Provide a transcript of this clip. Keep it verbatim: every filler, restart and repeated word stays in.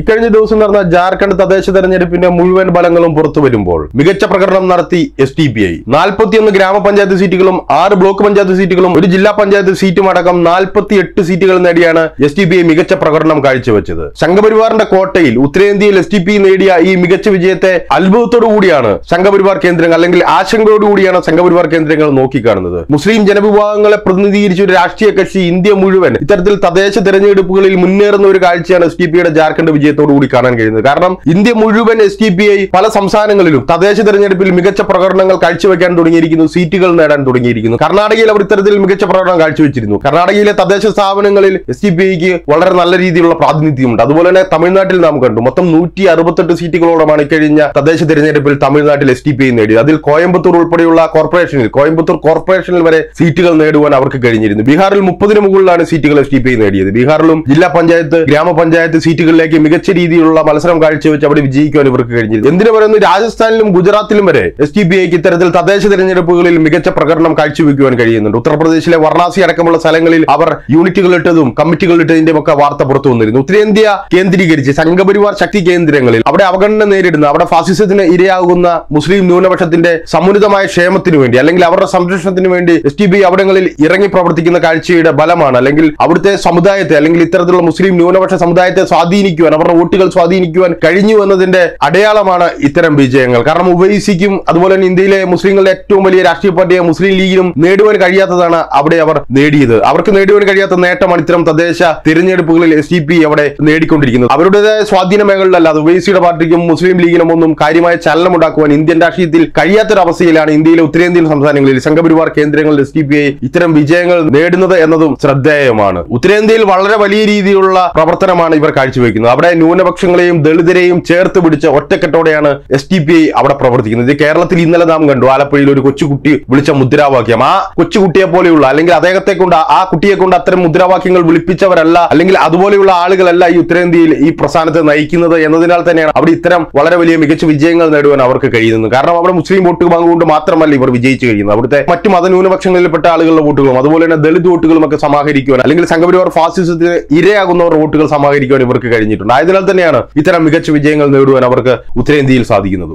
ഇക്കഴിഞ്ഞ ദിവസം നടന്ന ജാർഖണ്ഡ് തദ്ദേശ തെരഞ്ഞെടുപ്പിന്റെ മുഴുവൻ ഫലങ്ങളും പുറത്തു വരുമ്പോൾ മികച്ച പ്രകടനം നടത്തി എസ് ഡി പി ഐ. നാൽപ്പത്തിയൊന്ന് ഗ്രാമപഞ്ചായത്ത് സീറ്റുകളും ആറ് ബ്ലോക്ക് പഞ്ചായത്ത് സീറ്റുകളും ഒരു ജില്ലാ പഞ്ചായത്ത് സീറ്റും അടക്കം നാൽപ്പത്തി എട്ട് സീറ്റുകൾ നേടിയാണ് എസ് ഡി പി ഐ മികച്ച പ്രകടനം കാഴ്ചവെച്ചത്. സംഘപരിവാറിന്റെ കോട്ടയിൽ ഉത്തരേന്ത്യയിൽ എസ് ഡി പി ഐ നേടിയ ഈ മികച്ച വിജയത്തെ അത്ഭുതത്തോടു കൂടിയാണ് സംഘപരിവാർ കേന്ദ്രങ്ങൾ അല്ലെങ്കിൽ ആശങ്കയോടുകൂടിയാണ് സംഘപരിവാർ കേന്ദ്രങ്ങൾ നോക്കിക്കാണുന്നത്. മുസ്ലിം ജനവിഭാഗങ്ങളെ പ്രതിനിധീകരിച്ച ഒരു രാഷ്ട്രീയ കക്ഷി ഇന്ത്യ മുഴുവൻ ഇത്തരത്തിൽ തദ്ദേശ തെരഞ്ഞെടുപ്പുകളിൽ മുന്നേറുന്ന ഒരു കാഴ്ചയാണ് എസ് ഡി പി ഐയുടെ ജാർഖണ്ഡ് വിജയത്തോടു കൂടി കാണാൻ കഴിയുന്നത്. കാരണം ഇന്ത്യ മുഴുവൻ എസ് ഡി പി ഐ പല സംസ്ഥാനങ്ങളിലും തദ്ദേശ തെരഞ്ഞെടുപ്പിൽ മികച്ച പ്രകടനങ്ങൾ കാഴ്ചവെക്കാൻ തുടങ്ങിയിരിക്കുന്നു, സീറ്റുകൾ നേടാൻ തുടങ്ങിയിരിക്കുന്നു. കർണാടകയിൽ അവർ ഇത്തരത്തിൽ മികച്ച പ്രകടനം കാഴ്ചവെച്ചിരുന്നു. കർണാടകയിലെ തദ്ദേശ സ്ഥാപനങ്ങളിൽ എസ് ഡി പി ഐക്ക് വളരെ നല്ല രീതിയിലുള്ള പ്രാതിനിധ്യമുണ്ട്. അതുപോലെ തന്നെ തമിഴ്നാട്ടിൽ നാം കണ്ടു മൊത്തം നൂറ്റി അറുപത്തെട്ട് സീറ്റുകളോടമാണ് ഇക്കഴിഞ്ഞ തദ്ദേശ തെരഞ്ഞെടുപ്പിൽ തമിഴ്നാട്ടിൽ എസ് ഡി പി ഐ നേടിയത്. അതിൽ കോയമ്പത്തൂർ ഉൾപ്പെടെയുള്ള കോർപ്പറേഷനിൽ കോയമ്പത്തൂർ കോർപ്പറേഷനിൽ വരെ സീറ്റുകൾ നേടുവാൻ അവർക്ക് കഴിഞ്ഞിരുന്നു. ബീഹാറിൽ മുപ്പതിന് മുകളിലാണ് സീറ്റുകൾ എസ് ഡി പി ഐ നേടിയത്. ബീഹാറിലും ജില്ലാ പഞ്ചായത്ത് ഗ്രാമപഞ്ചായത്ത് സീറ്റുകളിലേക്ക് മികച്ച രീതിയിലുള്ള മത്സരം കാഴ്ചവെച്ച് അവിടെ വിജയിക്കാൻ ഇവർക്ക് കഴിഞ്ഞിരുന്നു. എന്തിനു പറയുന്നു, രാജസ്ഥാനിലും ഗുജറാത്തിലും വരെ എസ് ഡി പി ഐക്ക് ഇത്തരത്തിൽ തദ്ദേശ തെരഞ്ഞെടുപ്പുകളിൽ മികച്ച പ്രകടനം കാഴ്ചവെക്കുവാൻ കഴിയുന്നുണ്ട്. ഉത്തർപ്രദേശിലെ വാരണാസി അടക്കമുള്ള സ്ഥലങ്ങളിൽ അവർ യൂണിറ്റുകൾ ഇട്ടതും കമ്മിറ്റികൾ ഇട്ടതിന്റെയും ഒക്കെ വാർത്ത പുറത്തു വന്നിരുന്നു. ഉത്തരേന്ത്യ കേന്ദ്രീകരിച്ച് സംഘപരിവാർ ശക്തി കേന്ദ്രങ്ങളിൽ അവിടെ അവഗണന നേരിടുന്ന, അവിടെ ഫാസിസത്തിന് ഇരയാകുന്ന മുസ്ലിം ന്യൂനപക്ഷത്തിന്റെ സമുന്നതമായ ക്ഷേമത്തിന് വേണ്ടി അല്ലെങ്കിൽ അവരുടെ സംരക്ഷണത്തിന് വേണ്ടി എസ് ഡി പി ഐ അവിടങ്ങളിൽ ഇറങ്ങി പ്രവർത്തിക്കുന്ന കാഴ്ചയുടെ ഫലമാണ്, അല്ലെങ്കിൽ അവിടുത്തെ സമുദായത്തെ അല്ലെങ്കിൽ ഇത്തരത്തിലുള്ള മുസ്ലിം ന്യൂനപക്ഷ സമുദായത്തെ സ്വാധീനിക്കുക, അവരുടെ വോട്ടുകൾ സ്വാധീനിക്കുവാൻ കഴിഞ്ഞു എന്നതിന്റെ അടയാളമാണ് ഇത്തരം വിജയങ്ങൾ. കാരണം ഒവൈസിക്കും അതുപോലെ തന്നെ ഇന്ത്യയിലെ മുസ്ലിങ്ങളുടെ ഏറ്റവും വലിയ രാഷ്ട്രീയ പാർട്ടിയായ മുസ്ലിം ലീഗിനും നേടുവാൻ കഴിയാത്തതാണ് അവിടെ അവർ നേടിയത്. അവർക്ക് നേടുവാൻ കഴിയാത്ത നേട്ടമാണ് ഇത്തരം തദ്ദേശ തിരഞ്ഞെടുപ്പുകളിൽ എസ് ഡി പി ഐ അവിടെ നേടിക്കൊണ്ടിരിക്കുന്നത്. അവരുടേതായ സ്വാധീന മേഖലകളിലല്ലാതെ ഒവൈസിയുടെ പാർട്ടിക്കും മുസ്ലിം ലീഗിനും ഒന്നും കാര്യമായ ചലനം ഉണ്ടാക്കുവാൻ ഇന്ത്യൻ രാഷ്ട്രീയത്തിൽ കഴിയാത്തൊരവസ്ഥയിലാണ് ഇന്ത്യയിലെ ഉത്തരേന്ത്യൻ സംസ്ഥാനങ്ങളിൽ സംഘപരിവാർ കേന്ദ്രങ്ങളിൽ എസ് ഡി പി ഐ ഇത്തരം വിജയങ്ങൾ നേടുന്നത് എന്നതും ശ്രദ്ധേയമാണ്. ഉത്തരേന്ത്യയിൽ വളരെ വലിയ രീതിയിലുള്ള പ്രവർത്തനമാണ് ഇവർ കാഴ്ചവെക്കുന്നത്. അവിടെ ന്യൂനപക്ഷങ്ങളെയും ദളിതരെയും ചേർത്ത് പിടിച്ച ഒറ്റക്കെട്ടോടെയാണ് എസ് ഡി പി ഐ അവിടെ പ്രവർത്തിക്കുന്നത്. കേരളത്തിൽ ഇന്നലെ നാം കണ്ടു ആലപ്പുഴയിൽ ഒരു കൊച്ചുകുട്ടി വിളിച്ച മുദ്രാവാക്യം. ആ കൊച്ചുകുട്ടിയെ പോലെയുള്ള അല്ലെങ്കിൽ അദ്ദേഹത്തെ കൊണ്ട് ആ കുട്ടിയെ കൊണ്ട് അത്തരം മുദ്രാവാക്യങ്ങൾ വിളിപ്പിച്ചവരല്ല അല്ലെങ്കിൽ അതുപോലെയുള്ള ആളുകളല്ല ഈ ഉത്തരേന്ത്യയിൽ ഈ പ്രസ്ഥാനത്തെ നയിക്കുന്നത് എന്നതിനാൽ തന്നെയാണ് അവിടെ ഇത്തരം വളരെ വലിയ മികച്ച വിജയങ്ങൾ നേടുവാൻ അവർക്ക് കഴിയുന്നത്. കാരണം അവിടെ മുസ്ലിം വോട്ട് ബാങ്ക് കൊണ്ട് മാത്രമല്ല ഇവർ വിജയിച്ചു കഴിയുന്നത്, അവിടുത്തെ മറ്റു മതന്യൂനപക്ഷങ്ങളിൽപ്പെട്ട ആളുകളുടെ വോട്ടുകളും അതുപോലെ തന്നെ ദളിത് വോട്ടുകളും ഒക്കെ സമാഹരിക്കുവാൻ അല്ലെങ്കിൽ സംഘപരിവാർ ഫാസിസത്തിന് ഇരയാകുന്നവർ വോട്ടുകൾ സമാഹരിക്കുവാൻ ഇവർക്ക് കഴിഞ്ഞിട്ടുണ്ട്. ആയതിനാൽ തന്നെയാണ് ഇത്തരം മികച്ച വിജയങ്ങൾ നേടുവാൻ അവർക്ക് ഉത്തരേന്ത്യയിൽ സാധിക്കുന്നത്.